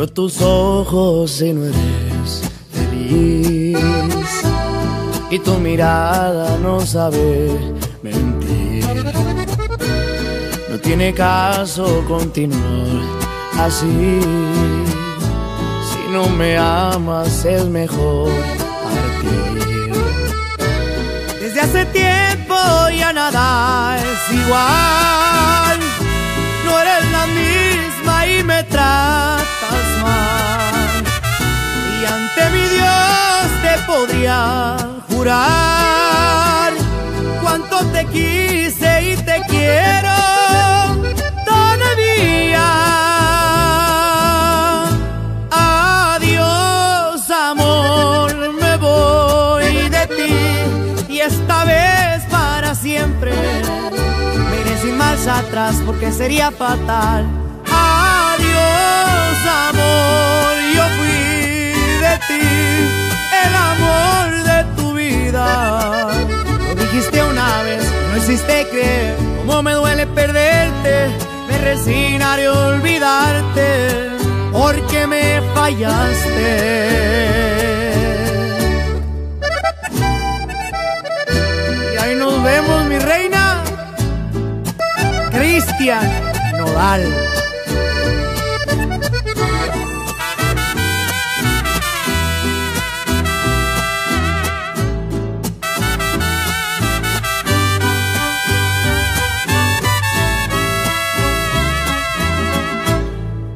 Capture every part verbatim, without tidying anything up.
miro tus ojos y no eres feliz, y tu mirada no sabe mentir. No tiene caso continuar así. Si no me amas es mejor partir. Desde hace tiempo ya nada es igual. No eres la misma y me tratas mal. Y ante mi Dios te podría jurar cuánto te quise y te quiero todavía. Adiós, amor, me voy de ti, y esta vez para siempre. Me iré sin marcha atrás porque sería fatal. Adiós, amor, yo fui de ti, el amor de tu vida. Lo dijiste una vez, no hiciste creer. Cómo me duele perderte, me resignaré a olvidarte, porque me fallaste. Y ahí nos vemos, mi reina. Christian Nodal.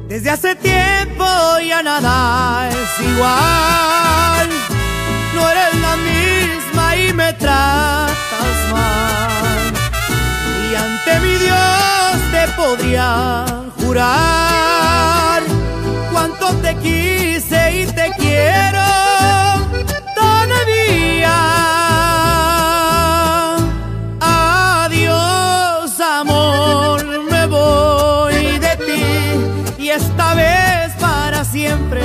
Desde hace tiempo ya nada es igual. No eres la misma y me tratas mal. Y ante mi Dios te podría jurar cuánto te quise y te quiero todavía. Adiós, amor, me voy de ti, y esta vez para siempre.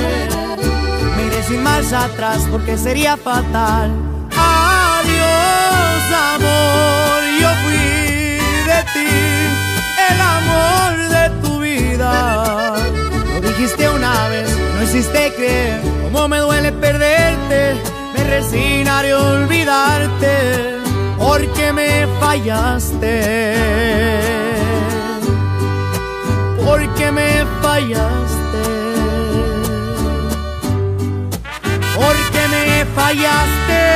Me iré sin marcha atrás porque sería fatal. Adiós, amor, yo fui de ti, el amor de tu vida. Lo dijiste una vez, no hiciste creer. Cómo me duele perderte, me resignaré a olvidarte, porque me fallaste. Porque me fallaste, porque me fallaste.